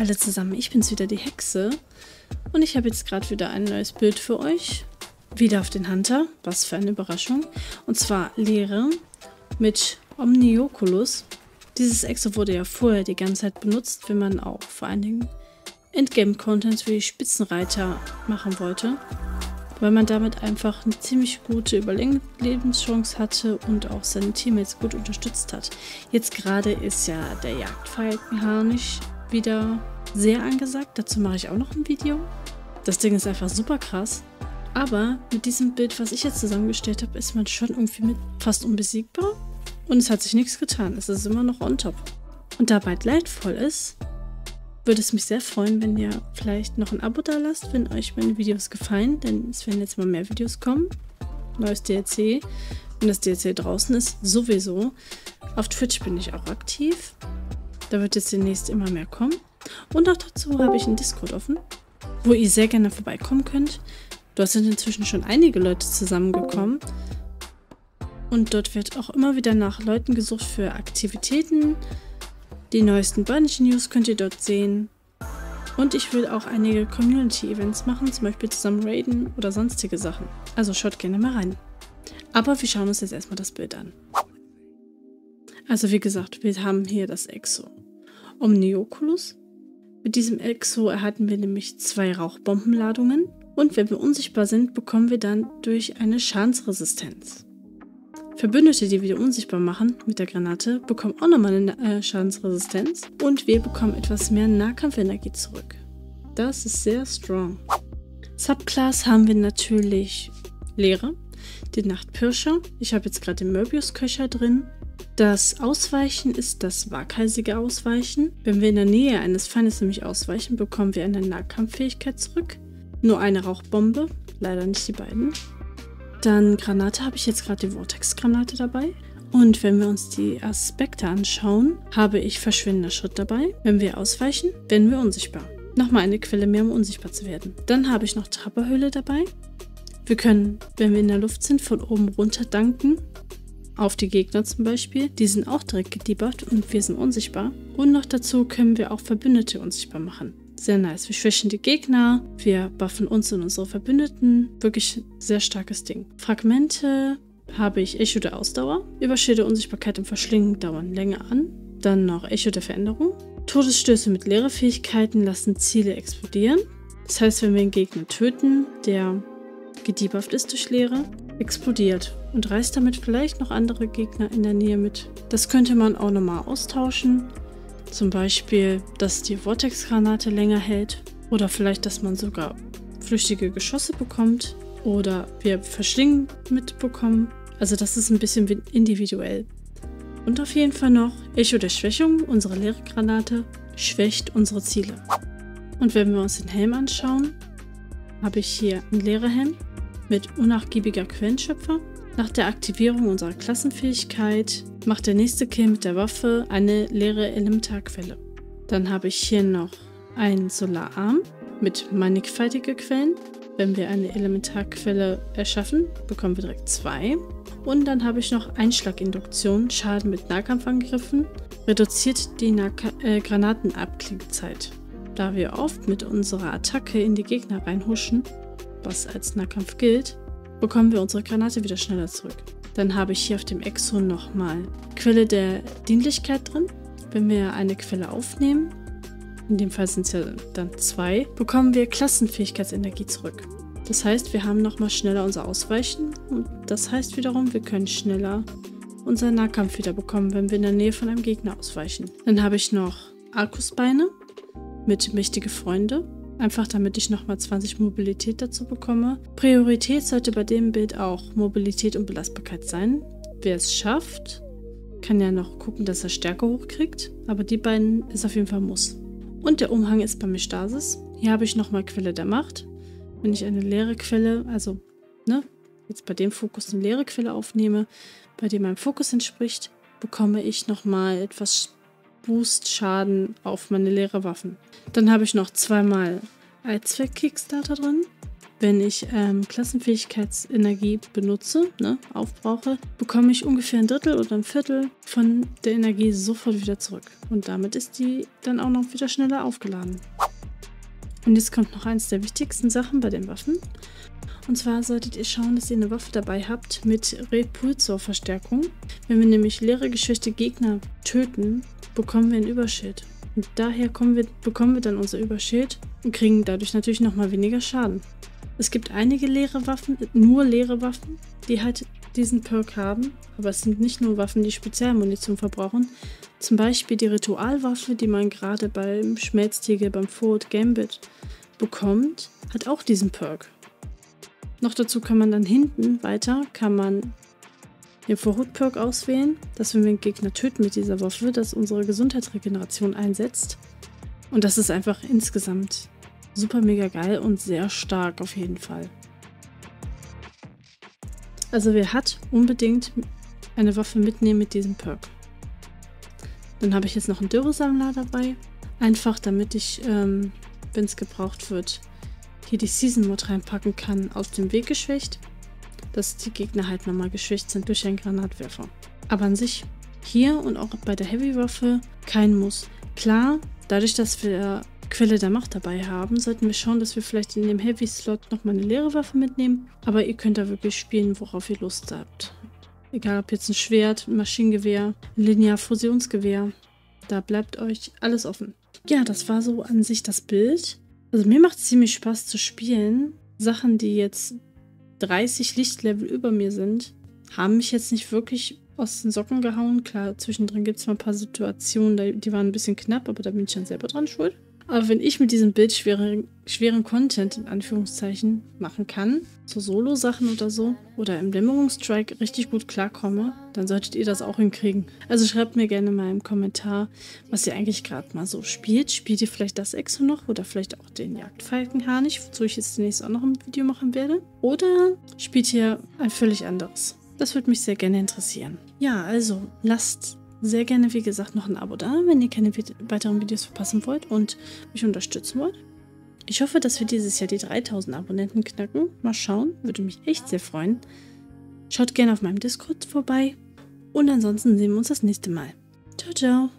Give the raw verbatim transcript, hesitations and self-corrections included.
alle zusammen, ich bin's wieder, die Hexe. Und ich habe jetzt gerade wieder ein neues Bild für euch. Wieder auf den Hunter, was für eine Überraschung. Und zwar Leere mit Omnioculus. Dieses Exo wurde ja vorher die ganze Zeit benutzt, wenn man auch vor allen Dingen Endgame-Contents wie Spitzenreiter machen wollte. Weil man damit einfach eine ziemlich gute Überlebenschance hatte und auch seine Teammates gut unterstützt hat. Jetzt gerade ist ja der Jagdfalken-Harnisch wieder sehr angesagt. Dazu mache ich auch noch ein Video. Das Ding ist einfach super krass. Aber mit diesem Bild, was ich jetzt zusammengestellt habe, ist man schon irgendwie mit fast unbesiegbar. Und es hat sich nichts getan. Es ist immer noch on top. Und da bald leidvoll ist, würde es mich sehr freuen, wenn ihr vielleicht noch ein Abo da lasst, wenn euch meine Videos gefallen, denn es werden jetzt mal mehr Videos kommen. Neues D L C, wenn das D L C draußen ist, sowieso. Auf Twitch bin ich auch aktiv. Da wird jetzt demnächst immer mehr kommen. Und auch dazu habe ich einen Discord offen, wo ihr sehr gerne vorbeikommen könnt. Dort sind inzwischen schon einige Leute zusammengekommen. Und dort wird auch immer wieder nach Leuten gesucht für Aktivitäten. Die neuesten Bungie-News könnt ihr dort sehen. Und ich will auch einige Community-Events machen, zum Beispiel zusammen raiden oder sonstige Sachen. Also schaut gerne mal rein. Aber wir schauen uns jetzt erstmal das Bild an. Also wie gesagt, wir haben hier das Exo Omnioculus. Mit diesem Exo erhalten wir nämlich zwei Rauchbombenladungen. Und wenn wir unsichtbar sind, bekommen wir dann durch eine Schadensresistenz. Verbündete, die wir unsichtbar machen mit der Granate, bekommen auch nochmal eine äh, Schadensresistenz und wir bekommen etwas mehr Nahkampfenergie zurück. Das ist sehr strong. Subclass haben wir natürlich Leere, den Nachtpirscher. Ich habe jetzt gerade den Möbius-Köcher drin. Das Ausweichen ist das waghalsige Ausweichen. Wenn wir in der Nähe eines Feindes nämlich ausweichen, bekommen wir eine Nahkampffähigkeit zurück. Nur eine Rauchbombe, leider nicht die beiden. Dann Granate, habe ich jetzt gerade die Vortex-Granate dabei. Und wenn wir uns die Aspekte anschauen, habe ich verschwindender Schritt dabei. Wenn wir ausweichen, werden wir unsichtbar. Nochmal eine Quelle mehr, um unsichtbar zu werden. Dann habe ich noch Trapperhöhle dabei. Wir können, wenn wir in der Luft sind, von oben runter danken. Auf die Gegner zum Beispiel. Die sind auch direkt gedebufft und wir sind unsichtbar. Und noch dazu können wir auch Verbündete unsichtbar machen. Sehr nice. Wir schwächen die Gegner, wir buffen uns und unsere Verbündeten. Wirklich ein sehr starkes Ding. Fragmente habe ich Echo der Ausdauer. Überschilde, Unsichtbarkeit und Verschlingen dauern länger an. Dann noch Echo der Veränderung. Todesstöße mit leere Fähigkeiten lassen Ziele explodieren. Das heißt, wenn wir einen Gegner töten, der gedebufft ist durch Leere, explodiert und reißt damit vielleicht noch andere Gegner in der Nähe mit. Das könnte man auch nochmal austauschen. Zum Beispiel, dass die Vortex-Granate länger hält oder vielleicht, dass man sogar flüchtige Geschosse bekommt oder wir Verschlingen mitbekommen. Also das ist ein bisschen individuell. Und auf jeden Fall noch Echo der Schwächung, unsere leere Granate, schwächt unsere Ziele. Und wenn wir uns den Helm anschauen, habe ich hier einen leeren Helm mit unnachgiebiger Quellenschöpfer. Nach der Aktivierung unserer Klassenfähigkeit macht der nächste Kill mit der Waffe eine leere Elementarquelle. Dann habe ich hier noch einen Solararm mit mannigfaltige Quellen. Wenn wir eine Elementarquelle erschaffen, bekommen wir direkt zwei. Und dann habe ich noch Einschlaginduktion, Schaden mit Nahkampfangriffen, reduziert die äh, Granatenabklingzeit. Da wir oft mit unserer Attacke in die Gegner reinhuschen, was als Nahkampf gilt, bekommen wir unsere Granate wieder schneller zurück. Dann habe ich hier auf dem Exo nochmal Quelle der Dienlichkeit drin. Wenn wir eine Quelle aufnehmen, in dem Fall sind es ja dann zwei, bekommen wir Klassenfähigkeitsenergie zurück. Das heißt, wir haben nochmal schneller unser Ausweichen und das heißt wiederum, wir können schneller unseren Nahkampf wieder bekommen, wenn wir in der Nähe von einem Gegner ausweichen. Dann habe ich noch Arkusbeine mit mächtige Freunde. Einfach damit ich nochmal zwanzig Mobilität dazu bekomme. Priorität sollte bei dem Bild auch Mobilität und Belastbarkeit sein. Wer es schafft, kann ja noch gucken, dass er Stärke hochkriegt. Aber die beiden ist auf jeden Fall Muss. Und der Umhang ist bei mir Stasis. Hier habe ich nochmal Quelle der Macht. Wenn ich eine leere Quelle, also ne, jetzt bei dem Fokus eine leere Quelle aufnehme, bei dem mein Fokus entspricht, bekomme ich nochmal etwas Boost-Schaden auf meine leeren Waffen. Dann habe ich noch zweimal Allzweck-Kickstarter drin. wenn ich ähm, Klassenfähigkeitsenergie benutze, ne, aufbrauche, bekomme ich ungefähr ein Drittel oder ein Viertel von der Energie sofort wieder zurück. Und damit ist die dann auch noch wieder schneller aufgeladen. Und jetzt kommt noch eins der wichtigsten Sachen bei den Waffen. Und zwar solltet ihr schauen, dass ihr eine Waffe dabei habt mit Repulsor-Verstärkung. Wenn wir nämlich leere geschwächte Gegner töten, bekommen wir ein Überschild. Und daher kommen wir, bekommen wir dann unser Überschild und kriegen dadurch natürlich nochmal weniger Schaden. Es gibt einige leere Waffen, nur leere Waffen, die halt diesen Perk haben. Aber es sind nicht nur Waffen, die Spezialmunition verbrauchen. Zum Beispiel die Ritualwaffe, die man gerade beim Schmelztiegel, beim Forward Gambit bekommt, hat auch diesen Perk. Noch dazu kann man dann hinten weiter, kann man den Vorhut-Perk auswählen, dass wenn wir einen Gegner töten mit dieser Waffe, dass unsere Gesundheitsregeneration einsetzt. Und das ist einfach insgesamt super mega geil und sehr stark auf jeden Fall. Also wer hat, unbedingt eine Waffe mitnehmen mit diesem Perk. Dann habe ich jetzt noch einen Dürresammler dabei, einfach damit ich, ähm, wenn es gebraucht wird, hier die Season-Mod reinpacken kann, aus dem Weg geschwächt, dass die Gegner halt nochmal geschwächt sind durch einen Granatwerfer. Aber an sich hier und auch bei der Heavy-Waffe kein Muss. Klar, dadurch, dass wir Quelle der Macht dabei haben, sollten wir schauen, dass wir vielleicht in dem Heavy-Slot nochmal eine leere Waffe mitnehmen, aber ihr könnt da wirklich spielen, worauf ihr Lust habt. Egal ob jetzt ein Schwert, ein Maschinengewehr, ein Linear-Fusionsgewehr, da bleibt euch alles offen. Ja, das war so an sich das Bild. Also mir macht es ziemlich Spaß zu spielen. Sachen, die jetzt dreißig Lichtlevel über mir sind, haben mich jetzt nicht wirklich aus den Socken gehauen. Klar, zwischendrin gibt es mal ein paar Situationen, die waren ein bisschen knapp, aber da bin ich dann selber dran schuld. Aber wenn ich mit diesem Bild schweren, schweren Content in Anführungszeichen machen kann, so Solo-Sachen oder so, oder im Dämmerungsstrike richtig gut klarkomme, dann solltet ihr das auch hinkriegen. Also schreibt mir gerne mal im Kommentar, was ihr eigentlich gerade mal so spielt. Spielt ihr vielleicht das Exo noch oder vielleicht auch den Jagdfalken-Harnisch, wozu ich jetzt demnächst auch noch ein Video machen werde? Oder spielt ihr ein völlig anderes? Das würde mich sehr gerne interessieren. Ja, also lasst sehr gerne, wie gesagt, noch ein Abo da, wenn ihr keine weiteren Videos verpassen wollt und mich unterstützen wollt. Ich hoffe, dass wir dieses Jahr die dreitausend Abonnenten knacken. Mal schauen, würde mich echt sehr freuen. Schaut gerne auf meinem Discord vorbei und ansonsten sehen wir uns das nächste Mal. Ciao, ciao!